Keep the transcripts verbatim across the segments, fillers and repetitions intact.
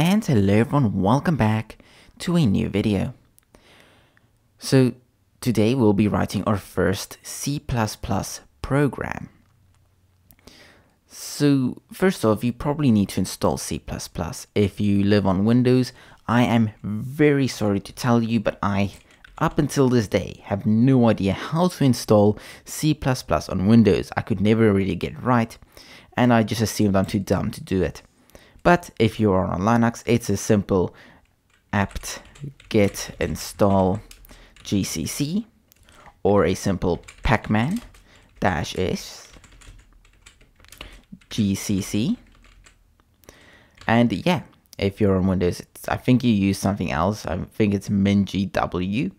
And hello everyone, welcome back to a new video. So today we'll be writing our first C plus plus program. So first off, you probably need to install C plus plus. If you live on Windows, I am very sorry to tell you, but I, up until this day, have no idea how to install C plus plus on Windows. I could never really get it right, and I just assumed I'm too dumb to do it. But if you are on Linux, it's a simple apt get install gcc or a simple pacman dash s gcc. And yeah, if you're on Windows, it's, I think you use something else. I think it's min g w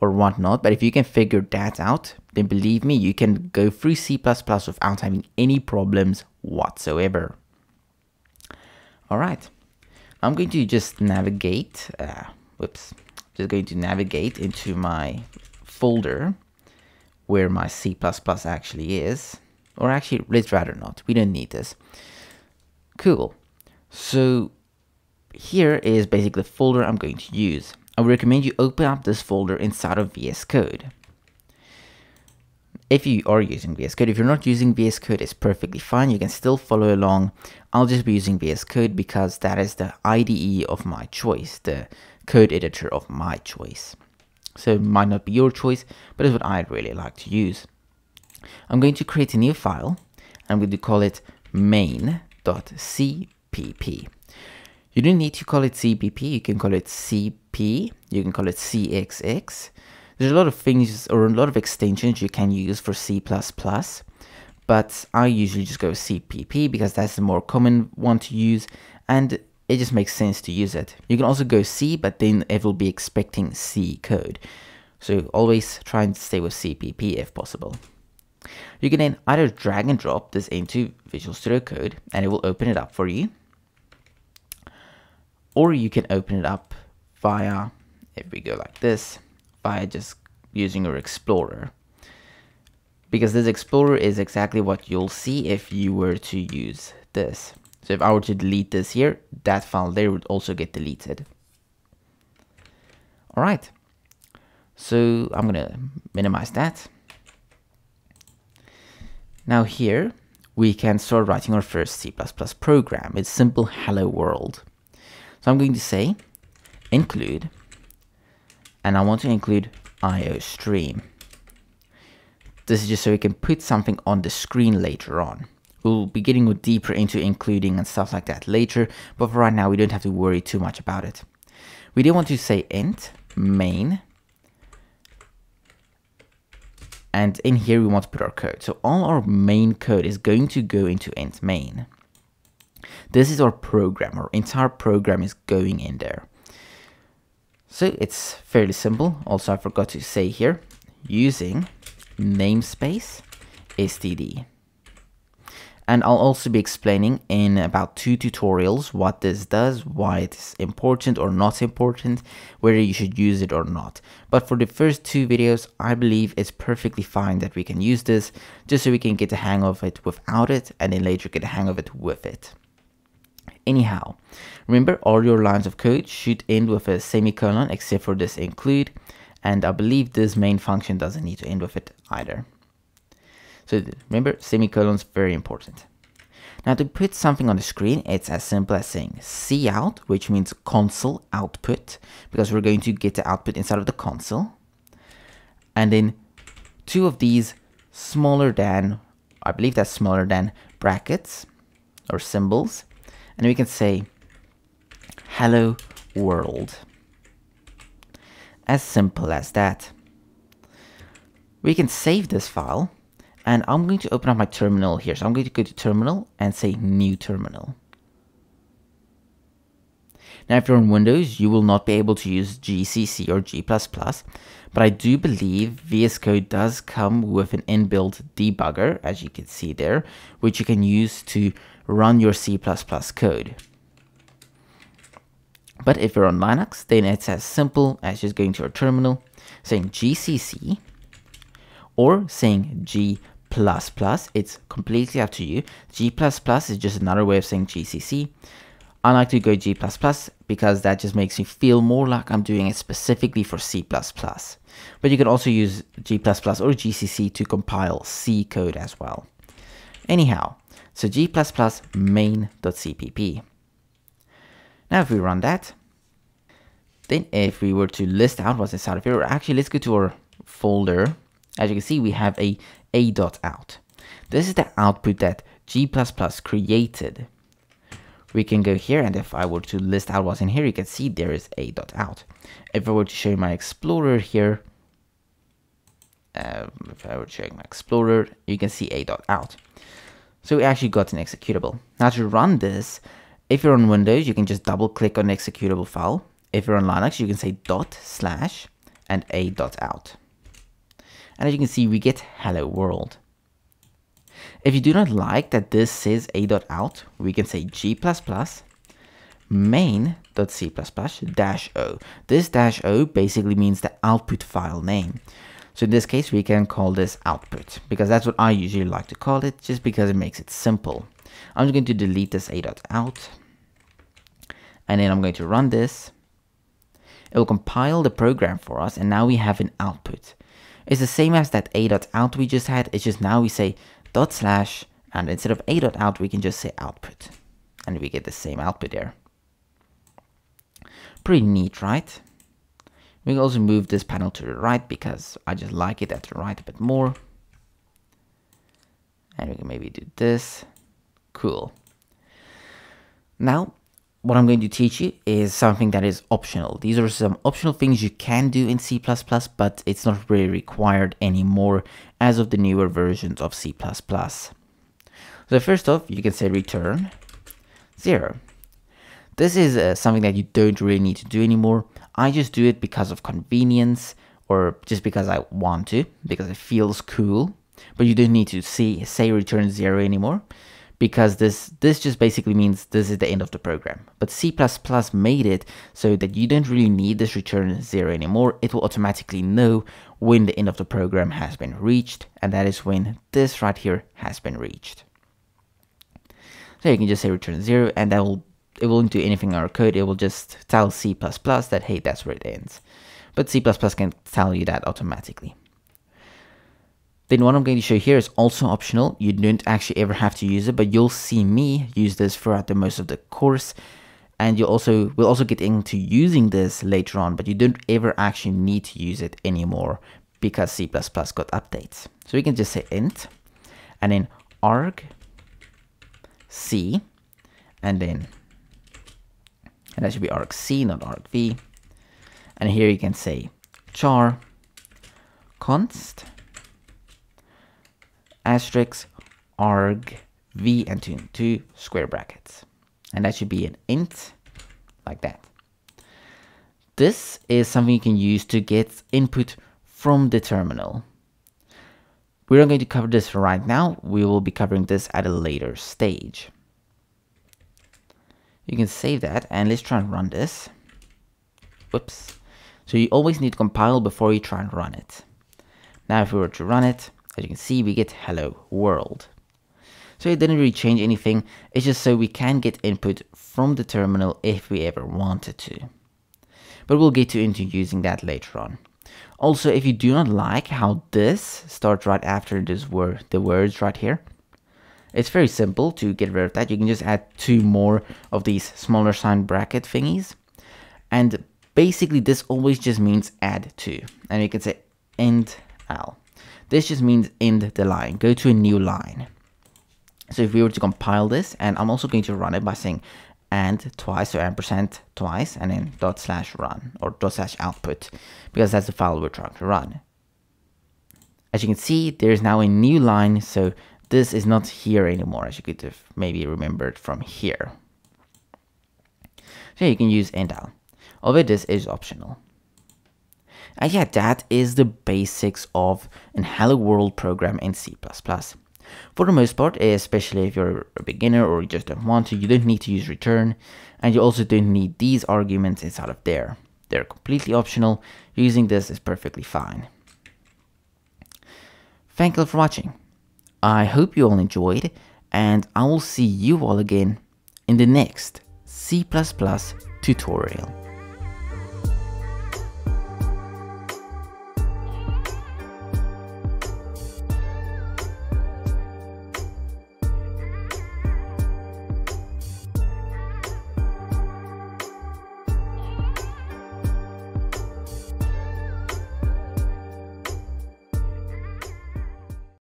or whatnot. But if you can figure that out, then believe me, you can go through C plus plus without having any problems whatsoever. Alright, I'm going to just navigate, uh, whoops, just going to navigate into my folder where my C plus plus actually is, or actually, let's rather not, we don't need this. Cool, so here is basically the folder I'm going to use. I would recommend you open up this folder inside of V S Code. If you are using V S Code, if you're not using V S Code, it's perfectly fine. You can still follow along. I'll just be using V S Code because that is the I D E of my choice, the code editor of my choice. So it might not be your choice, but it's what I'd really like to use. I'm going to create a new file. I'm going to call it main.cpp. You don't need to call it C P P. You can call it C P. You can call it C X X. There's a lot of things or a lot of extensions you can use for C plus plus, but I usually just go C P P because that's the more common one to use and it just makes sense to use it. You can also go C, but then it will be expecting C code. So always try and stay with C P P if possible. You can then either drag and drop this into Visual Studio Code and it will open it up for you. Or you can open it up via, if we go like this, by just using your Explorer, because this Explorer is exactly what you'll see if you were to use this. So if I were to delete this here, that file there would also get deleted. All right, so I'm gonna minimize that. Now here, we can start writing our first C plus plus program. It's simple Hello World. So I'm going to say include, and I want to include I O stream. This is just so we can put something on the screen later on. We'll be getting deeper into including and stuff like that later, but for right now we don't have to worry too much about it. We do want to say int main, and in here we want to put our code. So all our main code is going to go into int main. This is our program, our entire program is going in there. So it's fairly simple. Also, I forgot to say here, using namespace S T D. And I'll also be explaining in about two tutorials what this does, why it's important or not important, whether you should use it or not. But for the first two videos, I believe it's perfectly fine that we can use this, just so we can get the hang of it without it, and then later get the hang of it with it. Anyhow, remember all your lines of code should end with a semicolon except for this include, and I believe this main function doesn't need to end with it either. So remember, semicolons, very important. Now to put something on the screen, it's as simple as saying cout, which means console output, because we're going to get the output inside of the console, and then two of these smaller than, I believe that's smaller than brackets or symbols. And we can say hello world. As simple as that. We can save this file, and I'm going to open up my terminal here. So I'm going to go to terminal and say new terminal. Now if you're on Windows, you will not be able to use G C C or G plus plus, but I do believe V S Code does come with an inbuilt debugger, as you can see there, which you can use to run your C plus plus code. But if you're on Linux, then it's as simple as just going to your terminal, saying G C C, or saying G plus plus. It's completely up to you. G plus plus is just another way of saying G C C. I like to go G plus plus because that just makes me feel more like I'm doing it specifically for C plus plus. But you can also use G plus plus or G C C to compile C code as well. Anyhow, so G plus plus main.cpp. Now if we run that, then if we were to list out what's inside of here, or actually let's go to our folder. As you can see, we have a a.out. This is the output that G plus plus created. We can go here, and if I were to list out what's in here, you can see there is a.out. If I were to show my explorer here, um, if I were to show my explorer, you can see a.out. So we actually got an executable. Now to run this, if you're on Windows, you can just double click on the executable file. If you're on Linux, you can say dot slash and a.out. And as you can see, we get Hello World. If you do not like that this says a.out, we can say g++ main.c++-o. This dash o basically means the output file name. So in this case, we can call this output, because that's what I usually like to call it, just because it makes it simple. I'm just going to delete this a.out, and then I'm going to run this. It will compile the program for us, and now we have an output. It's the same as that a.out we just had, it's just now we say dot slash, and instead of a.out we can just say output, and we get the same output there. Pretty neat, right? We can also move this panel to the right because I just like it at the right a bit more. And we can maybe do this. Cool. Now, what I'm going to teach you is something that is optional. These are some optional things you can do in C plus plus, but it's not really required anymore as of the newer versions of C plus plus. So first off, you can say return zero. This is uh, something that you don't really need to do anymore. I just do it because of convenience, or just because I want to, because it feels cool. But you don't need to see, say return zero anymore, because this, this just basically means this is the end of the program. But C plus plus made it so that you don't really need this return zero anymore. It will automatically know when the end of the program has been reached, and that is when this right here has been reached. So you can just say return zero, and that will, it won't do anything in our code. It will just tell C plus plus that, hey, that's where it ends. But C plus plus can tell you that automatically. Then what I'm going to show here is also optional. You don't actually ever have to use it, but you'll see me use this throughout the most of the course. And you'll also, we'll also get into using this later on, but you don't ever actually need to use it anymore because C plus plus got updates. So we can just say int, and then arg c, and then, and that should be arg c, not arg v. And here you can say char const asterisk arg v and two, two square brackets, and that should be an int like that. This is something you can use to get input from the terminal. We're not going to cover this right now. We will be covering this at a later stage. You can save that, and let's try and run this. Whoops. So you always need to compile before you try and run it. Now if we were to run it, as you can see, we get Hello World. So it didn't really change anything. It's just so we can get input from the terminal if we ever wanted to. But we'll get to into using that later on. Also, if you do not like how this starts right after this word, the words right here, it's very simple to get rid of that. You can just add two more of these smaller sign bracket thingies. And basically this always just means add to. And you can say endl. This just means end the line, go to a new line. So if we were to compile this, and I'm also going to run it by saying and twice, so ampersand twice, and then dot slash run, or dot slash output, because that's the file we're trying to run. As you can see, there is now a new line, so this is not here anymore, as you could have maybe remembered from here. So you can use endl, although this is optional. And yeah, that is the basics of an Hello World program in C plus plus. For the most part, especially if you're a beginner or you just don't want to, you don't need to use return, and you also don't need these arguments inside of there. They're completely optional. Using this is perfectly fine. Thank you all for watching. I hope you all enjoyed, and I will see you all again in the next C plus plus tutorial.